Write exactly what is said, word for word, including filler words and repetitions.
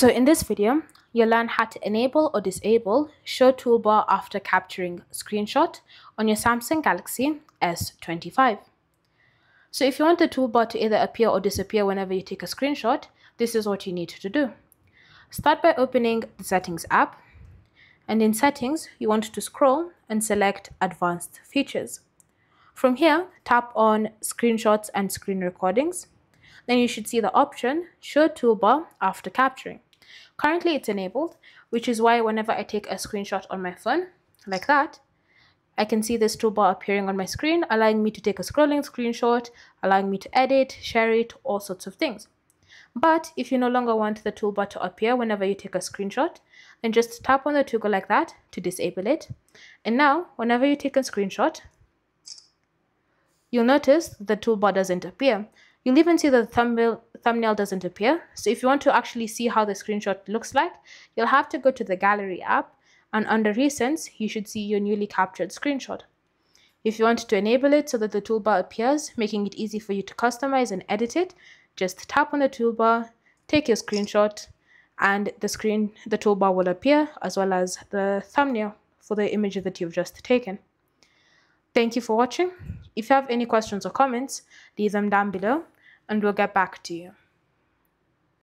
So in this video, you'll learn how to enable or disable Show Toolbar after capturing a screenshot on your Samsung Galaxy S twenty-five. So if you want the toolbar to either appear or disappear whenever you take a screenshot, this is what you need to do. Start by opening the Settings app, and in Settings, you want to scroll and select Advanced Features. From here, tap on Screenshots and Screen Recordings. Then you should see the option Show Toolbar after capturing. Currently it's enabled, which is why whenever I take a screenshot on my phone like that, I can see this toolbar appearing on my screen, allowing me to take a scrolling screenshot, allowing me to edit, share it, all sorts of things. But if you no longer want the toolbar to appear whenever you take a screenshot, then just tap on the toggle like that to disable it. And now whenever you take a screenshot, you'll notice the toolbar doesn't appear. You'll even see that the thumbnail, thumbnail doesn't appear. So if you want to actually see how the screenshot looks like, you'll have to go to the Gallery app, and under Recent, you should see your newly captured screenshot. If you want to enable it so that the toolbar appears, making it easy for you to customize and edit it, just tap on the toolbar, take your screenshot, and the screen, the toolbar will appear, as well as the thumbnail for the image that you've just taken. Thank you for watching. If you have any questions or comments, leave them down below, and we'll get back to you.